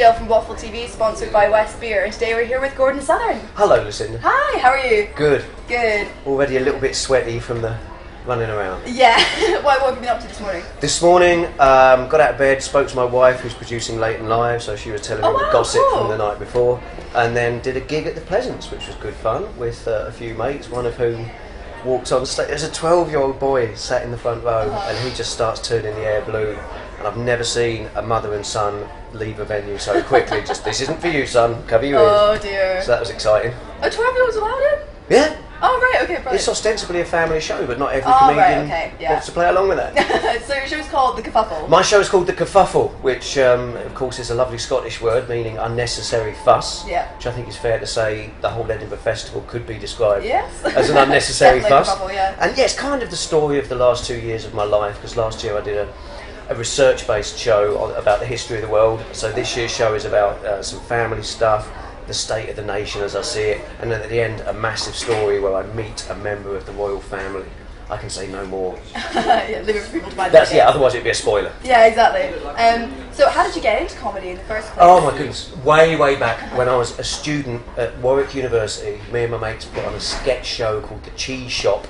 Michelle from Waffle TV, sponsored by West Beer, and today we're here with Gordon Southern. Hello, Lucinda. Hi, how are you? Good. Good. Already a little bit sweaty from the running around. Yeah. What have you been up to this morning? This morning, got out of bed, spoke to my wife who's producing late and live, so she was telling me the gossip from the night before, and then did a gig at the Pleasance, which was good fun, with a few mates, one of whom walked on stage. There's a 12-year-old boy sat in the front row, and he just starts turning the air blue. And I've never seen a mother and son leave a venue so quickly. Just, this isn't for you, son. Cover your ears. Oh dear. So that was exciting. A 12-year-old's allowed in? Yeah. Oh right, okay, brilliant. It's ostensibly a family show, but not every comedian wants to play along with that. So your show's called The Kerfuffle. My show's called The Kerfuffle, which of course is a lovely Scottish word meaning unnecessary fuss. Yeah. Which I think is fair to say the whole Edinburgh Festival could be described as an unnecessary fuss. Kerfuffle, yeah. And yeah, it's kind of the story of the last 2 years of my life, because last year I did a research-based show about the history of the world. So this year's show is about some family stuff, the state of the nation as I see it, and then at the end a massive story where I meet a member of the royal family. I can say no more. Yeah, leave it for people to buy that. That's, yeah, otherwise it'd be a spoiler. Yeah, exactly. So how did you get into comedy in the first place? Oh my goodness, way, way back when I was a student at Warwick University, me and my mates put on a sketch show called The Cheese Shop,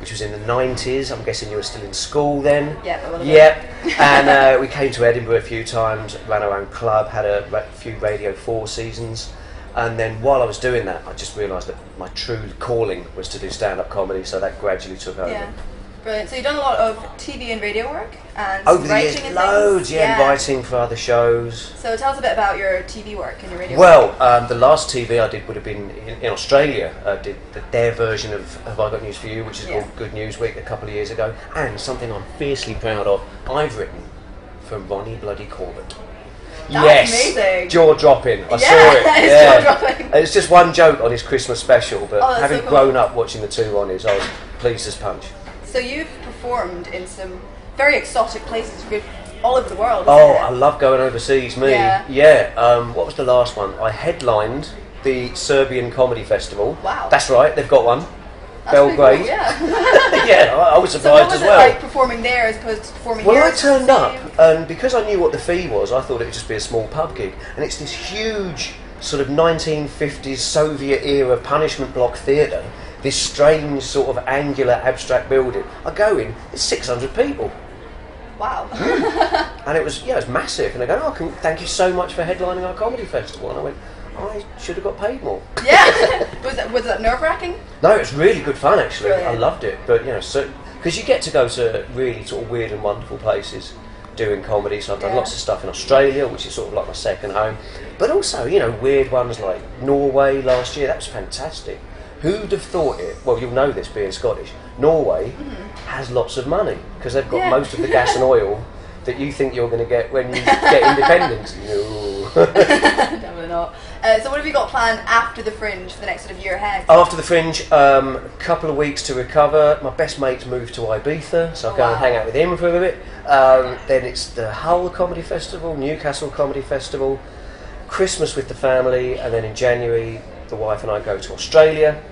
which was in the 90s. I'm guessing you were still in school then. Yeah. Yep. And we came to Edinburgh a few times, ran our own club, had a few Radio 4 seasons, and then while I was doing that, I just realised that my true calling was to do stand-up comedy, so that gradually took over. Yeah. Brilliant. So you've done a lot of TV and radio work and writing and loads, and writing for other shows. So tell us a bit about your TV work and your radio work. Well, the last TV I did would have been in Australia. I did their version of Have I Got News For You, which is called Good News Week a couple of years ago. And something I'm fiercely proud of, I've written for Ronnie Bloody Corbett. That was amazing. Jaw-dropping. I saw it. That is jaw-dropping. It's just one joke on his Christmas special, but having grown up watching the two Ronnies, I was pleased as punch. So you've performed in some very exotic places all over the world. Oh, I love going overseas, me. Yeah. What was the last one? I headlined the Serbian Comedy Festival. Wow. That's right, they've got one. That's Belgrade. Cool, yeah. Yeah, I was surprised as well. So what was it like performing there as opposed to performing here? Well, I turned up, and because I knew what the fee was, I thought it would just be a small pub gig. And it's this huge sort of 1950s Soviet-era punishment block theatre. This strange sort of angular abstract building. I go in, it's 600 people. Wow. And it was, yeah, it was massive. And I go, thank you so much for headlining our comedy festival. And I went, I should have got paid more. Yeah. Was that nerve-wracking? No, it was really good fun, actually. Brilliant. I loved it. But, you know, because you get to go to really sort of weird and wonderful places doing comedy. So I've done lots of stuff in Australia, which is sort of like my second home. But also, you know, weird ones like Norway last year. That was fantastic. Who'd have thought it? Well, you'll know this being Scottish. Norway has lots of money because they've got most of the gas and oil that you think you're going to get when you get independence. No. Definitely not. So what have you got planned after the Fringe for the next sort of year ahead? After the Fringe, a couple of weeks to recover. My best mate's moved to Ibiza, so I'll go and hang out with him for a bit. Then it's the Hull Comedy Festival, Newcastle Comedy Festival, Christmas with the family, and then in January, the wife and I go to Australia,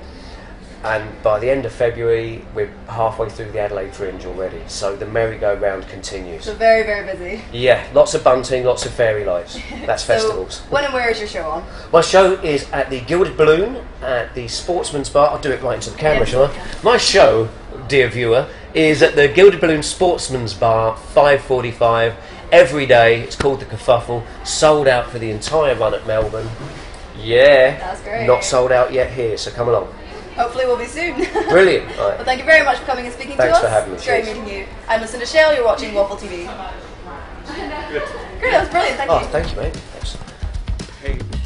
and by the end of February we're halfway through the Adelaide Fringe already, so the merry-go-round continues. So very, very busy. Yeah, lots of bunting, lots of fairy lights. That's festivals. When and where is your show on? My show is at the Gilded Balloon at the Sportsman's Bar. I'll do it right into the camera, shall I? My show, dear viewer, is at the Gilded Balloon Sportsman's Bar, 5:45 every day. It's called The Kerfuffle, sold out for the entire run at Melbourne. Yeah, that's great. Not sold out yet here, so come along. Hopefully we'll be soon. Brilliant. Right. Well, thank you very much for coming and speaking to us. Thanks for having me. It's great meeting you. I'm Lucinda Shell, you're watching Waffle TV. Good. Great, that was brilliant, thank you. Oh, thank you, mate. Thanks. Hey.